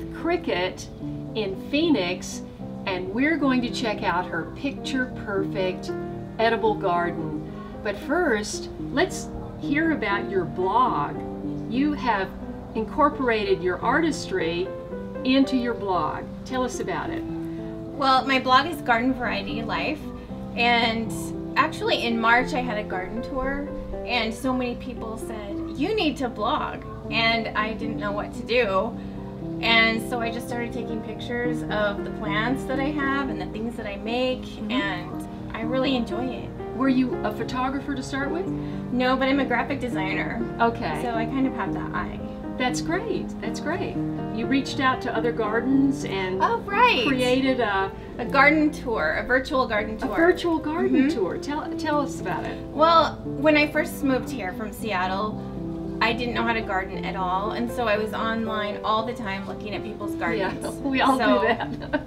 with Cricket in Phoenix, and we're going to check out her picture-perfect edible garden. But first, let's hear about your blog. You have incorporated your artistry into your blog. Tell us about it. Well, my blog is Garden Variety Life, and actually in March I had a garden tour, and so many people said, you need to blog, and I didn't know what to do. And so I just started taking pictures of the plants that I have and the things that I make, and I really enjoy it. Were you a photographer to start with? No, but I'm a graphic designer. Okay. So I kind of have that eye. That's great. That's great. You reached out to other gardens and created a garden tour, a virtual garden tour. A virtual garden tour. Tell us about it. Well, when I first moved here from Seattle, I didn't know how to garden at all, and so I was online all the time looking at people's gardens. Yeah, we all do that.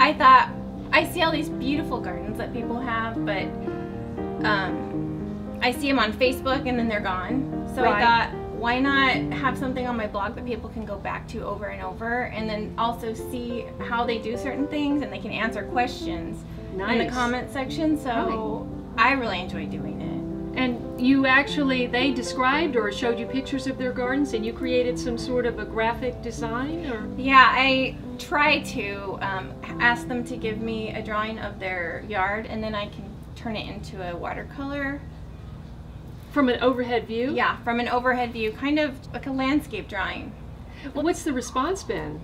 I thought, I see all these beautiful gardens that people have, but I see them on Facebook and then they're gone. So I thought, why not have something on my blog that people can go back to over and over, and then also see how they do certain things, and they can answer questions in the comment section. So I really enjoy doing it. And you actually, they described or showed you pictures of their gardens, and you created some sort of a graphic design? Or? Yeah, I try to ask them to give me a drawing of their yard, and then I can turn it into a watercolor. From an overhead view? Yeah, from an overhead view, kind of like a landscape drawing. Well, what's the response been?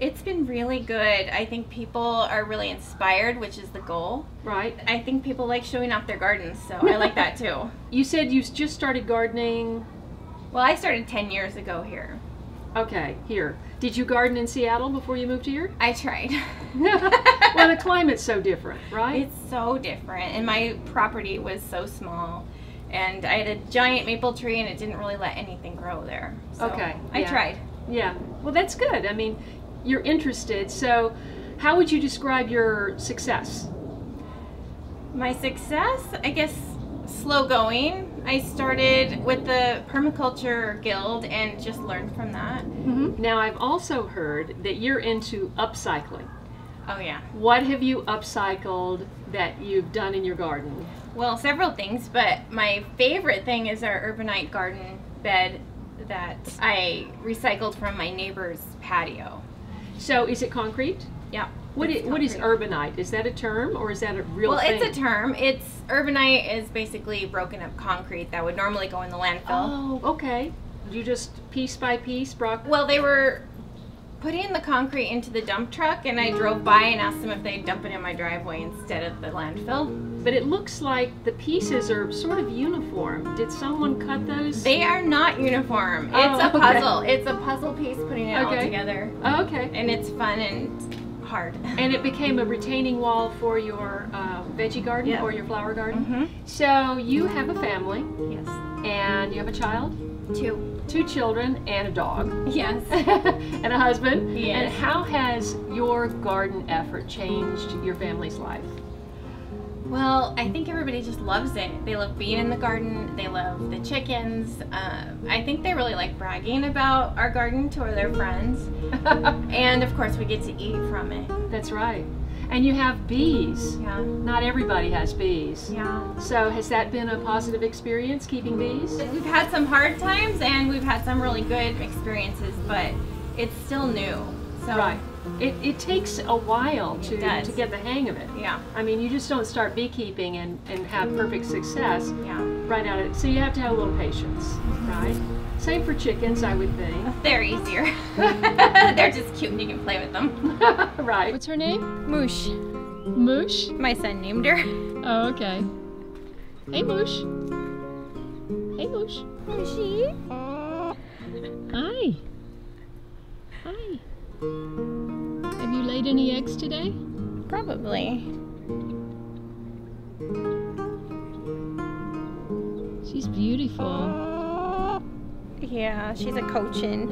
It's been really good. I think people are really inspired, which is the goal. Right. I think people like showing off their gardens, so I like that too. You said you just started gardening? Well, I started 10 years ago here. Okay, here. Did you garden in Seattle before you moved here? I tried. Well, the climate's so different, right? It's so different, and my property was so small. And I had a giant maple tree, and it didn't really let anything grow there. So I tried. Yeah. Well, that's good. I mean, you're interested. So how would you describe your success? My success? I guess slow going. I started with the Permaculture Guild and just learned from that. Now, I've also heard that you're into upcycling. Oh, yeah. What have you upcycled that you've done in your garden? Well, several things, but my favorite thing is our Urbanite garden bed that I recycled from my neighbor's patio. So is it concrete? Yeah. What is Urbanite? Is that a term, or is that a real thing? Well, it's a term. It's Urbanite is basically broken up concrete that would normally go in the landfill. Oh, okay. You just piece by piece broke. Well, they were putting the concrete into the dump truck, and I drove by and asked them if they'd dump it in my driveway instead of the landfill. But it looks like the pieces are sort of uniform. Did someone cut those? They are not uniform. Oh, it's a puzzle. Okay. It's a puzzle piece putting it all together. Oh, okay. And it's fun and hard. And it became a retaining wall for your veggie garden or your flower garden. So you have a family. Yes. And you have a child? Two children and a dog. Yes. And a husband. Yes. And how has your garden effort changed your family's life? Well, I think everybody just loves it. They love being in the garden. They love the chickens. I think they really like bragging about our garden to their friends. And of course, we get to eat from it. That's right. And you have bees. Yeah. Not everybody has bees. Yeah. So has that been a positive experience, keeping bees? We've had some hard times, and we've had some really good experiences, but it's still new. So it takes a while to get the hang of it. Yeah. I mean, you just don't start beekeeping and have perfect success right out of it. So you have to have a little patience, right? Same for chickens, I would think. They're easier. They're just cute and you can play with them. Right. What's her name? Moosh. Moosh? My son named her. Oh, okay. Hey, Moosh. Hey, Moosh. Mooshy. Hi. Hi. Have you laid any eggs today? Probably. She's beautiful. Yeah, she's a Cochin,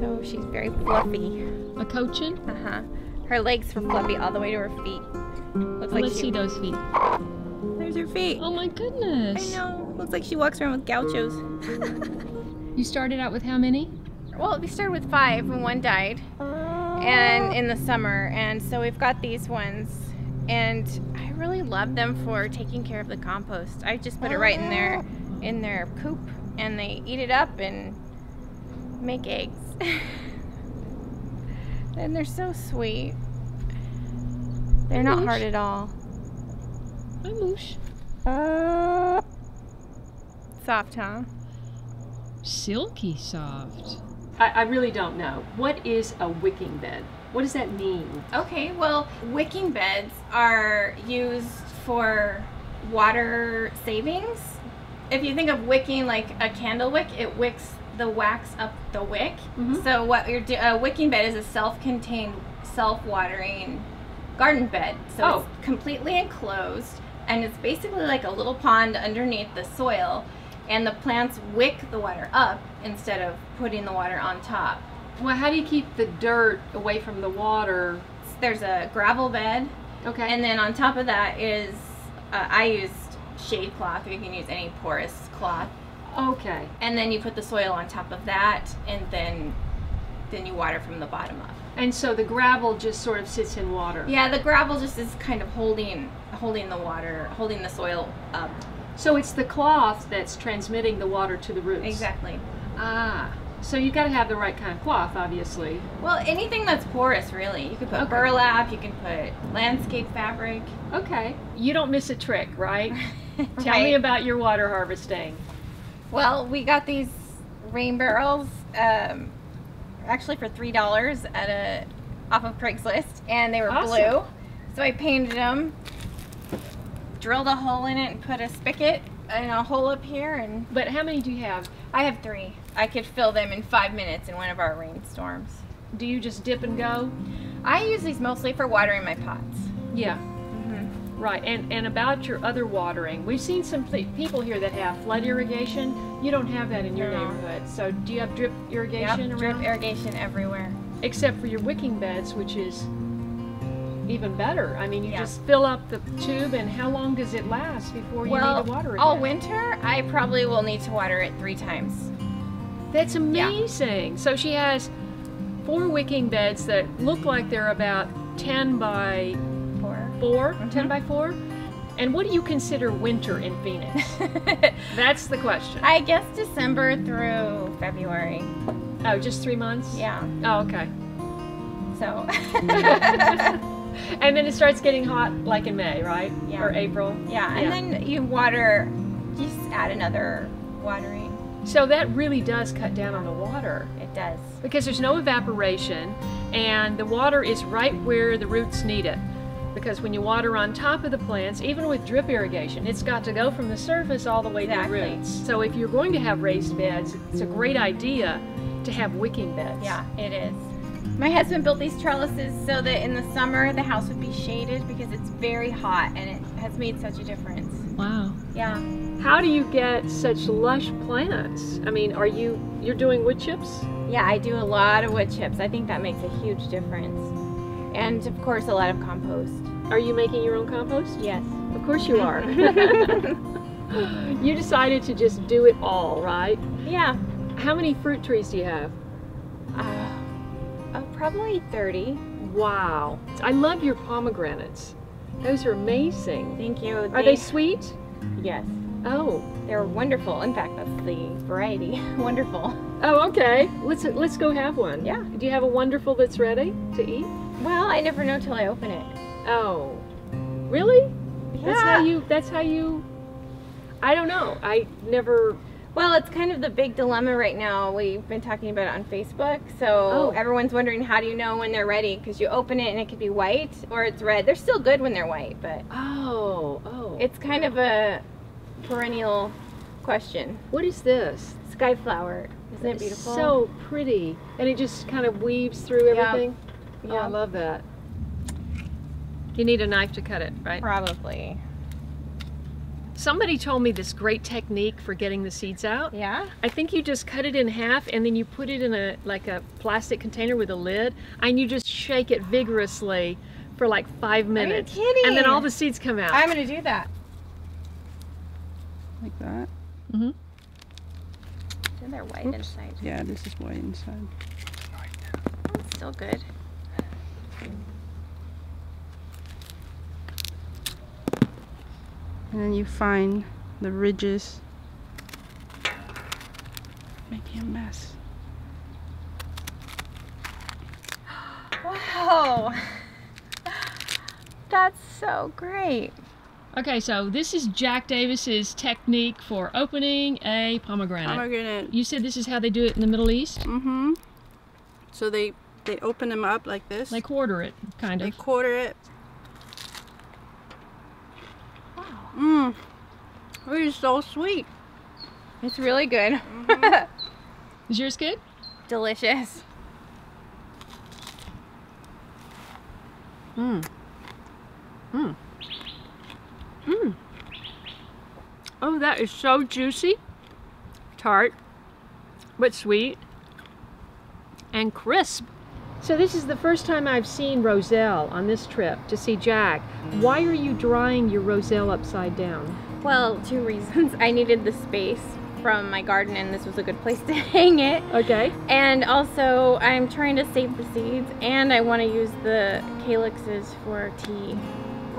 so she's very fluffy. A Cochin? Uh-huh. Her legs were fluffy all the way to her feet. Looks like let's see those feet. There's her feet. Oh my goodness. I know. Looks like she walks around with gauchos. You started out with how many? well, we started with 5 and 1 died, and in the summer, and so we've got these ones, and I really love them for taking care of the compost. I just put it right in their coop, and they eat it up and make eggs. And they're so sweet. They're not hard at all. Hi, Moosh. Soft, huh? Silky soft. I really don't know. What is a wicking bed? What does that mean? Okay, well, wicking beds are used for water savings. If you think of wicking like a candle wick, it wicks the wax up the wick. Mm-hmm. So what you're doing, a wicking bed is a self-contained, self-watering garden bed. So it's completely enclosed, and it's basically like a little pond underneath the soil, and the plants wick the water up instead of putting the water on top. Well, how do you keep the dirt away from the water? There's a gravel bed. Okay. And then on top of that is, I used shade cloth. You can use any porous cloth. Okay. And then you put the soil on top of that, and then you water from the bottom up. And so the gravel just sort of sits in water. Yeah, the gravel just is kind of holding the water, holding the soil up. So it's the cloth that's transmitting the water to the roots. Exactly. Ah. So you've got to have the right kind of cloth, obviously. Well, anything that's porous, really. You could put burlap, you can put landscape fabric. Okay. You don't miss a trick, right? Tell me about your water harvesting. Well, we got these rain barrels, actually for $3 off of Craigslist, and they were blue. So I painted them, drilled a hole in it, and put a spigot and a hole up here. And but how many do you have? I have 3. I could fill them in 5 minutes in one of our rainstorms. Do you just dip and go? I use these mostly for watering my pots. Yeah. Right, and about your other watering, we've seen some people here that have flood irrigation. You don't have that in your neighborhood. So do you have drip irrigation around? Drip irrigation everywhere. Except for your wicking beds, which is even better. I mean, you just fill up the tube, and how long does it last before you need to water it? All winter, I probably will need to water it 3 times. That's amazing. Yeah. So she has 4 wicking beds that look like they're about 10 by... 4, 10 by 4, and what do you consider winter in Phoenix? That's the question. I guess December through February. Oh, just 3 months? Yeah. Oh, okay. So. And then it starts getting hot like in May, right? Yeah. Or April. Yeah, and then you water, just add another watering. So that really does cut down on the water. It does. Because there's no evaporation, and the water is right where the roots need it. Because when you water on top of the plants, even with drip irrigation, it's got to go from the surface all the way to the roots. So if you're going to have raised beds, it's a great idea to have wicking beds. Yeah, it is. My husband built these trellises so that in the summer the house would be shaded because it's very hot, and it has made such a difference. Wow. Yeah. How do you get such lush plants? I mean, are you're doing wood chips? Yeah, I do a lot of wood chips. I think that makes a huge difference. And of course, a lot of compost. Are you making your own compost? Yes. Of course you are. You decided to just do it all, right? Yeah. How many fruit trees do you have? Probably 30. Wow. I love your pomegranates. Those are amazing. Thank you. Are they sweet? Yes. Oh. They're wonderful. In fact, that's the variety. Wonderful. Oh, okay. Let's go have one. Yeah. Do you have a wonderful that's ready to eat? Well, I never know till I open it. Oh, really? Yeah. That's how you. I don't know. I never. Well, it's kind of the big dilemma right now. We've been talking about it on Facebook, so everyone's wondering, how do you know when they're ready? Because you open it and it could be white or it's red. They're still good when they're white, but. Oh. It's kind of a perennial question. What is this? Skyflower. Isn't it beautiful? So pretty, and it just kind of weaves through everything. Yeah. Yeah, I love that. You need a knife to cut it, right? Probably. Somebody told me this great technique for getting the seeds out. Yeah? I think you just cut it in half, and then you put it in a plastic container with a lid, and you just shake it vigorously for like 5 minutes. Are you kidding? And then all the seeds come out. I'm going to do that. Like that? Mm-hmm. And they're white inside. Yeah, this is white inside. That's still good. And then you find the ridges. Making a mess. Wow! That's so great. Okay, so this is Jack Davis's technique for opening a pomegranate. You said this is how they do it in the Middle East? Mm-hmm. So they open them up like this. They quarter it, kind of. They quarter it. Wow. Mmm. It is so sweet. It's really good. Mm-hmm. Is yours good? Delicious. Mmm. Mmm. Mmm. Oh, that is so juicy, tart, but sweet, and crisp. So this is the first time I've seen Roselle on this trip to see Jack. Why are you drying your Roselle upside down? Well, 2 reasons. I needed the space from my garden and this was a good place to hang it. Okay. And also I'm trying to save the seeds and I want to use the calyxes for tea.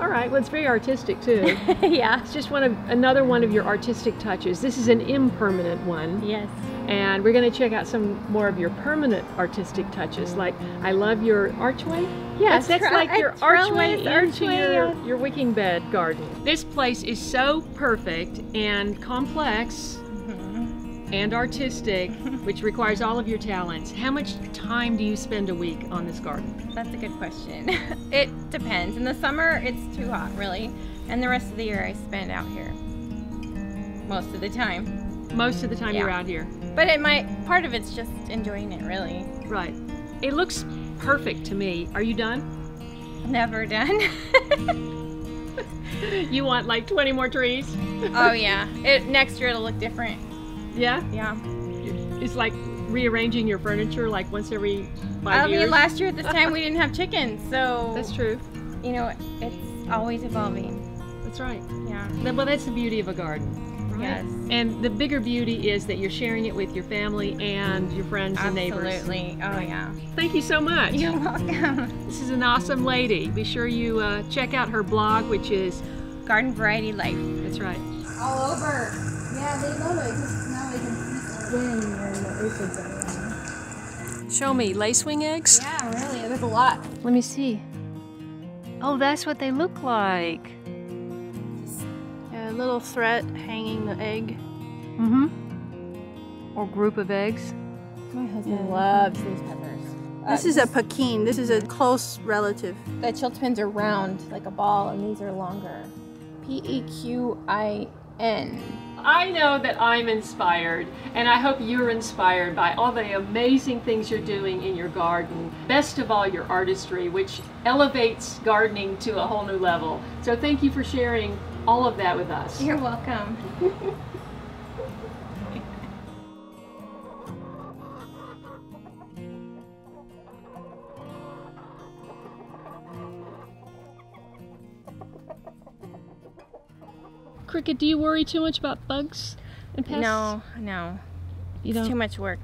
All right, well, it's very artistic too. Yeah. It's just another one of your artistic touches. This is an impermanent one. Yes. And we're going to check out some more of your permanent artistic touches. Like, I love your archway. Yes, that's like your archway into your wicking bed garden. This place is so perfect and complex and artistic, which requires all of your talents. How much time do you spend a week on this garden? That's a good question. It depends. In the summer, it's too hot, really. And the rest of the year, I spend out here. Most of the time. Most of the time you're out here. But it might, part of it's just enjoying it, really. Right. It looks perfect to me. Are you done? Never done. You want like 20 more trees? Oh yeah. Next year it'll look different. Yeah? Yeah. It's like rearranging your furniture like once every 5 years? I mean, last year at this time we didn't have chickens, so... That's true. You know, it's always evolving. That's right. Yeah. Well, that's the beauty of a garden, right? Yes. And the bigger beauty is that you're sharing it with your family and your friends and neighbors. Absolutely. Oh, yeah. Thank you so much. You're welcome. This is an awesome lady. Be sure you check out her blog, which is... Garden Variety Life. That's right. All over. Yeah, they love it because now they can eat wing and the aphids are around. Show me, lacewing eggs? Yeah, really, there's a lot. Let me see. Oh, that's what they look like. Yeah, a little thread hanging the egg. Mm-hmm. Or group of eggs. My husband loves these peppers. This is a pequin. This is a close relative. The chiltepins are round, like a ball, and these are longer. P-E-Q-I-N. I know that I'm inspired, and I hope you're inspired by all the amazing things you're doing in your garden. Best of all, your artistry, which elevates gardening to a whole new level. So thank you for sharing all of that with us. You're welcome. Cricket, do you worry too much about bugs and pests? No, no. It's too much work.